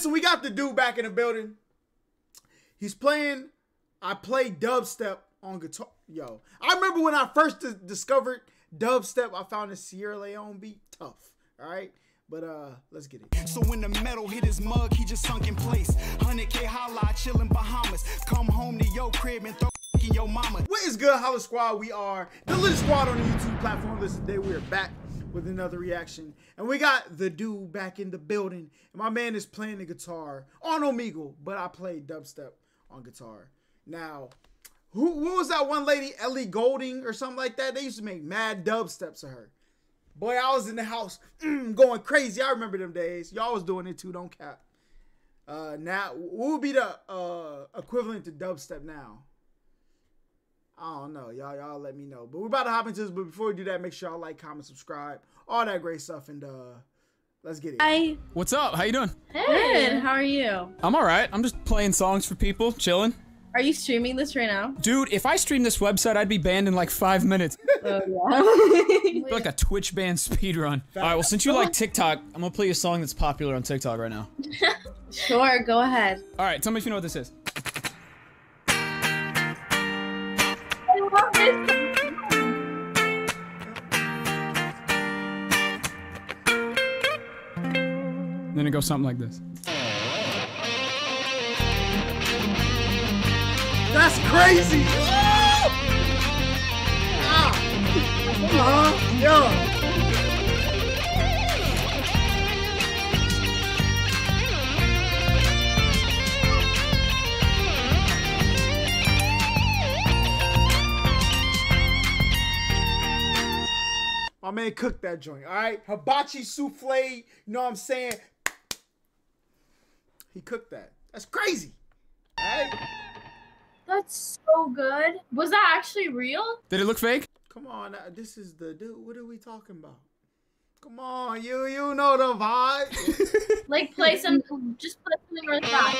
Listen, we got the dude back in the building. He's playing. I play dubstep on guitar. Yo, I remember when I first discovered dubstep, I found a Sierra Leone beat tough. All right. But let's get it. So when the metal hit his mug, he just sunk in place. 100K holla, chillin' Bahamas. Come home to your crib and throw in your mama. What is good, Holla Squad? We are the Little Squad on the YouTube platform. Listen, today we are back with another reaction. And we got the dude back in the building. And my man is playing the guitar on Omegle, but I play dubstep on guitar. Now, who was that one lady, Ellie Golding or something like that? They used to make mad dubsteps of her. Boy, I was in the house going crazy. I remember them days. Y'all was doing it too, don't cap. Now, what would be the equivalent to dubstep now? I don't know. Y'all let me know. But we're about to hop into this. But before we do that, make sure y'all like, comment, subscribe, all that great stuff. And let's get it. Hi. What's up? How you doing? Hey. Good. How are you? I'm all right. I'm just playing songs for people, chilling. Are you streaming this right now? Dude, if I stream this website, I'd be banned in like 5 minutes. Oh, yeah. Like a Twitch ban speedrun. All right, well, since you like TikTok, I'm gonna play you a song that's popular on TikTok right now. Sure, go ahead. All right, tell me if you know what this is. I love this. Then it goes something like this. That's crazy! Ah. Yeah. My man cooked that joint, all right? Hibachi souffle, you know what I'm saying? He cooked that. That's crazy, all right? That's so good. Was that actually real? Did it look fake? Come on, this is the dude. What are we talking about? Come on, you know the vibe. Like play some, just play something or that.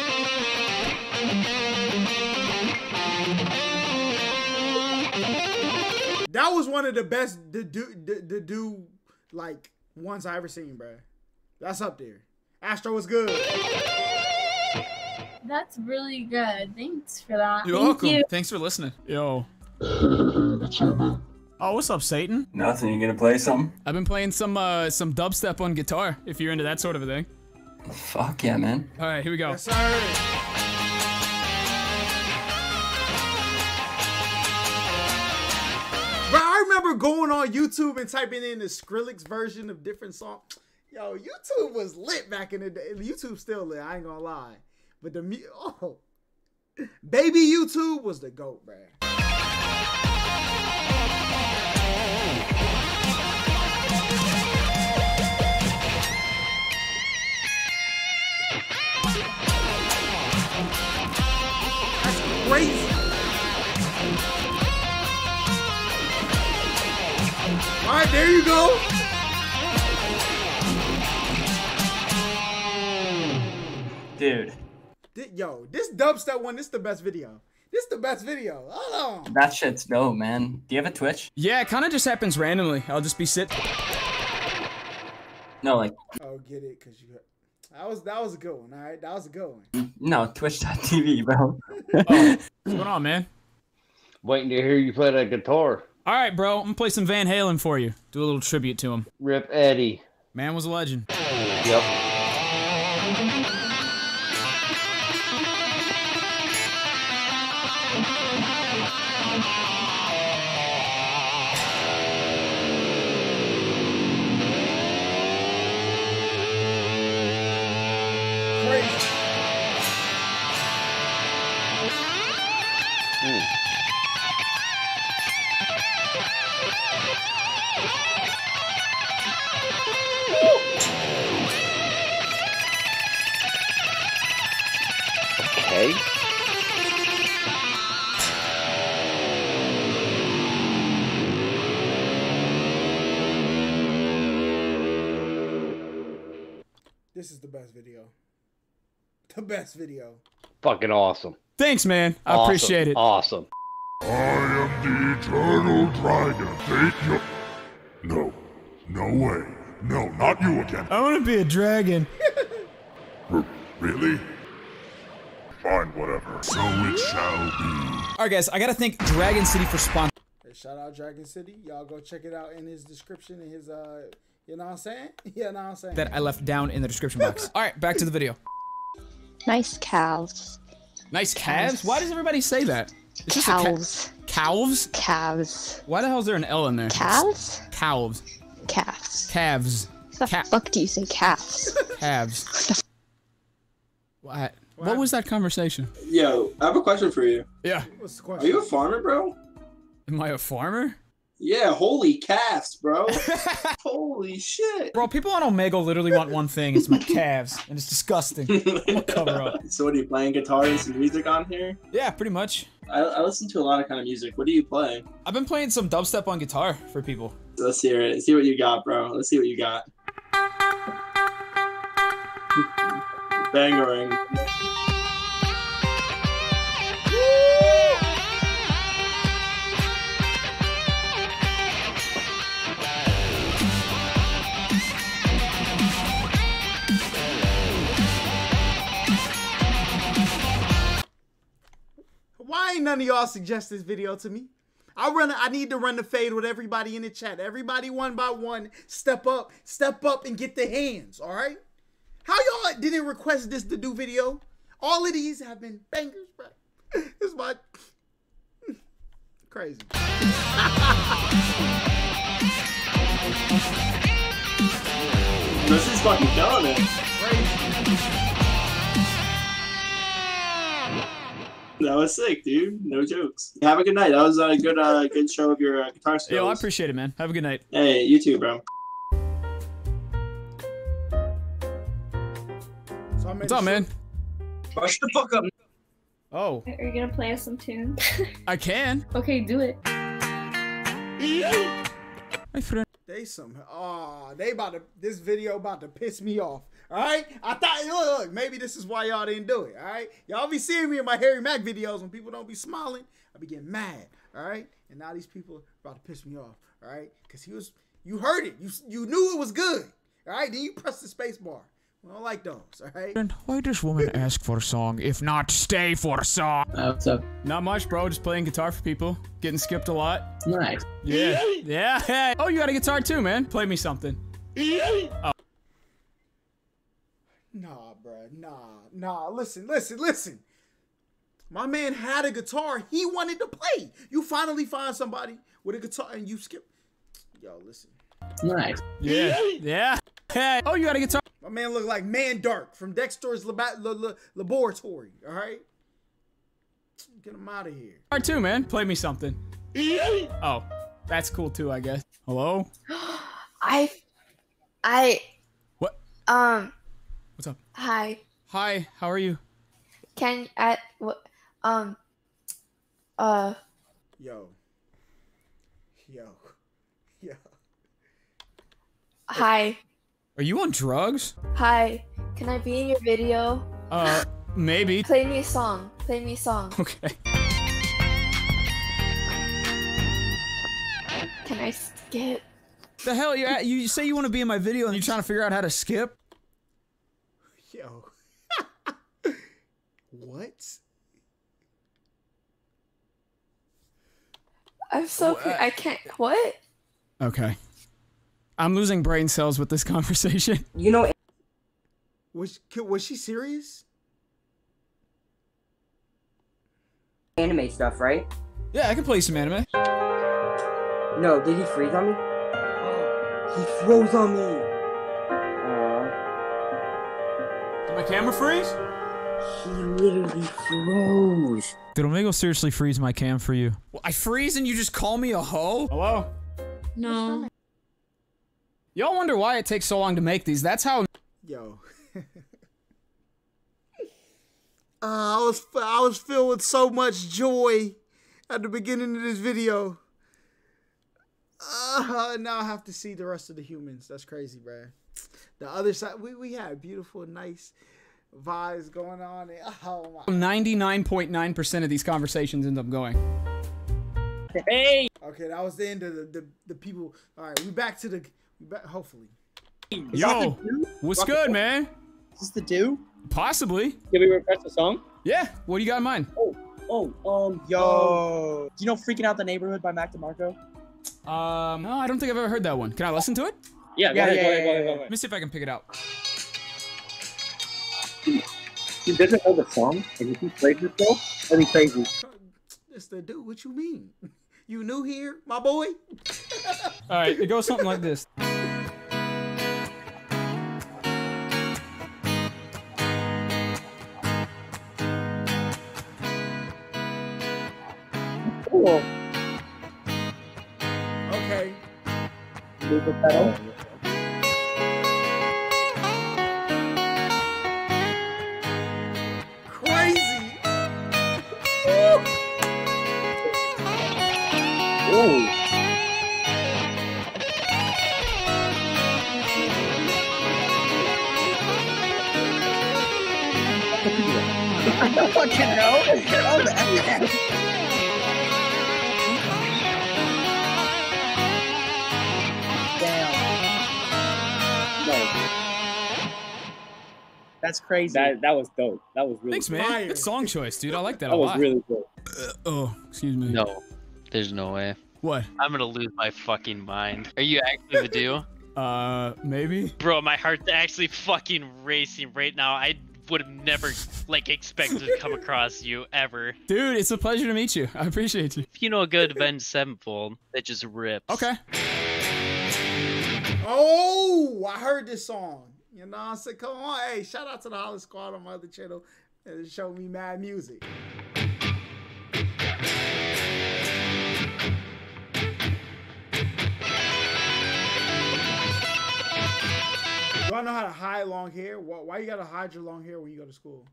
That was one of the best the dude like ones I ever seen, bro. That's up there. Astro was good. That's really good. Thanks for that. You're welcome. Thank you. Thanks for listening. Yo. Oh, what's up, Satan? Nothing. You gonna play something? I've been playing some dubstep on guitar, if you're into that sort of a thing. Fuck yeah, man. All right, here we go. Yes, sir. Bro, I remember going on YouTube and typing in the Skrillex version of different songs. Yo, YouTube was lit back in the day. YouTube's still lit, I ain't gonna lie. But the baby YouTube was the GOAT, man. That's crazy. All right, there you go. Dude. Yo, this dubstep one, this is the best video. This is the best video. Hold on. That shit's dope, man. Do you have a Twitch? Yeah, it kind of just happens randomly. I'll just be sitting. No, like. Oh, get it, cause you. That was a good one. All right, that was a good one. No, Twitch.tv, bro. Oh, what's going on, man? Waiting to hear you play that guitar. All right, bro. I'm gonna play some Van Halen for you. Do a little tribute to him. Rip Eddie. Man was a legend. Yep. This is the best video. The best video. Fucking awesome. Thanks, man. I awesome. Appreciate it. Awesome. I am the eternal dragon. Take your... No. No way. No, not you again. I want to be a dragon. Really? Fine, whatever. So it shall be. Alright guys, I gotta thank Dragon City for sponsoring. Hey, shout out Dragon City. Y'all go check it out in his description and his, you know what I'm saying? You know what I'm saying? That I left down in the description box. Alright, back to the video. Nice calves. Nice calves? Why does everybody say that? It's calves. Calves? Calves. Why the hell is there an L in there? Calves? Calves. Calves. Calves. What the fuck do you say calves? Calves. What? What was that conversation? Yo, I have a question for you. Yeah. What's the question? Are you a farmer, bro? Am I a farmer? Yeah, holy calves, bro. Holy shit. Bro, people on Omegle literally want one thing. It's my calves, and it's disgusting. I'm gonna cover up. So what, are you playing guitar and some music on here? Yeah, pretty much. I listen to a lot of kind of music. What do you play? I've been playing some dubstep on guitar for people. Let's hear it. Let's see what you got, bro. Let's see what you got. Bangering. Why ain't none of y'all suggest this video to me? I need to run the fade with everybody in the chat. Everybody one by one, step up and get the hands, all right? How y'all didn't request this to do video? All of these have been bangers, bro. This is my... crazy. This is fucking killing it. Crazy. That was sick, dude. No jokes. Have a good night. That was a good good show of your guitar skills. Yo, I appreciate it, man. Have a good night. Hey, you too, bro. What's up, man? Push the fuck up. Oh. Are you gonna play us some tunes? I can. Okay, do it. My friend. They somehow. Oh, they about to. This video about to piss me off. All right, I thought, look, maybe this is why y'all didn't do it. All right, y'all be seeing me in my Harry Mack videos when people don't be smiling, I be getting mad. All right, and now these people are about to piss me off. All right, because he was, you heard it, you knew it was good. All right, then you press the space bar. We don't like those. All right. Why does woman ask for a song if not stay for a song? What's up? Not much, bro. Just playing guitar for people. Getting skipped a lot. Nice. Yeah. Yeah. Oh, you got a guitar too, man. Play me something. Oh. Nah, bruh, nah, listen. My man had a guitar he wanted to play. You finally find somebody with a guitar and you skip. Yo, listen. Nice. Yeah. Yeah. Hey. Oh, you got a guitar. My man looked like Man Dark from Dexter's Laboratory, all right? Get him out of here. All right, too, man. Play me something. Oh, that's cool, too, I guess. Hello? What? What's up? Hi. Hi. How are you? Yo. Hi. Are you on drugs? Hi. Can I be in your video? Maybe. Play me a song. Play me a song. Okay. Can I skip? The hell you at? You say you want to be in my video and you're trying to figure out how to skip? Yo. What? I'm so confused. I can't. What? Okay. I'm losing brain cells with this conversation. You know. Was she serious? Anime stuff, right? Yeah, I can play some anime. No, did he freeze on me? He froze on me. My camera freeze? He literally froze. Did Omegle seriously freeze my cam for you? Well, I freeze and you just call me a hoe? Hello? No. Y'all wonder why it takes so long to make these. That's how. Yo. I was filled with so much joy at the beginning of this video. Now I have to see the rest of the humans. That's crazy, bruh. The other side, we had beautiful, nice vibes going on. Oh my! 99.9% of these conversations end up going. Hey. Okay, that was the end of the people. All right, we back to the. Hopefully. Yo, what's good, man? Is this the dude? Possibly. Can we request a song? Yeah. What do you got in mind? Yo. Do you know Freaking Out the Neighborhood by Mac DeMarco? No, I don't think I've ever heard that one. Can I listen to it? Yeah, go ahead. Let me see if I can pick it out. He doesn't know the song, and if he plays this though, that'd be crazy. Mister Dude, what you mean? You new here, my boy? All right, it goes something like this. Cool. Okay. Move the pedal. I don't fucking know. Oh, man. Damn. No. That's crazy. That was dope. That was really. Thanks, dope. Man. Good song choice, dude. I like that a lot. That was really cool. Oh, excuse me. No, there's no way. What? I'm gonna lose my fucking mind. Are you actually the duo? Maybe. Bro, my heart's actually fucking racing right now. I would have never, like, expected to come across you ever. Dude, it's a pleasure to meet you. I appreciate you. If you know a good Avenged Sevenfold, that just rips. Okay. Oh, I heard this song. You know what I'm saying? Come on. Hey, shout out to the Holla Squad on my other channel. They showed me mad music. Do I know how to hide long hair? Why you gotta hide your long hair when you go to school?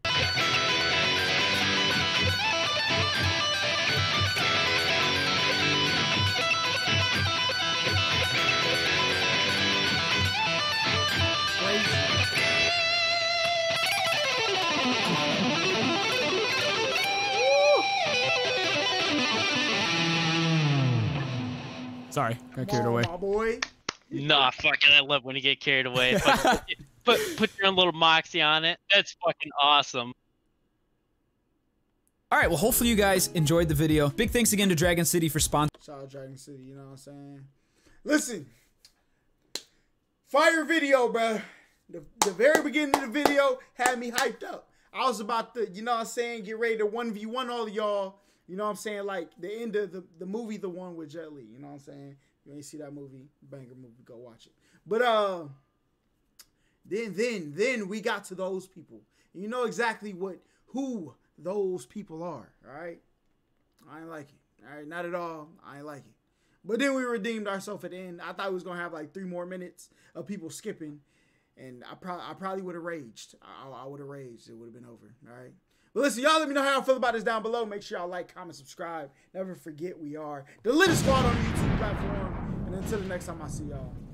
Sorry, got carried away. My boy. Nah, fucking, I love when you get carried away. Put your own little moxie on it. That's fucking awesome. All right, well, hopefully you guys enjoyed the video. Big thanks again to Dragon City for sponsoring. Shout out Dragon City, you know what I'm saying? Listen, fire video, bro. The very beginning of the video had me hyped up. I was about to, you know what I'm saying, get ready to 1v1 all of y'all. You know what I'm saying? Like the end of the movie, the one with Jet Li, you know what I'm saying? You ain't see that movie, banger movie, go watch it. But then we got to those people. And you know exactly who those people are, all right? I ain't like it, all right? Not at all, I ain't like it. But then we redeemed ourselves at the end. I thought we was gonna have like 3 more minutes of people skipping, and I probably would have raged. I would have raged, it would have been over, all right? But listen, y'all let me know how y'all feel about this down below. Make sure y'all like, comment, subscribe. Never forget we are the Little Squad on the YouTube platform. And until the next time I see y'all.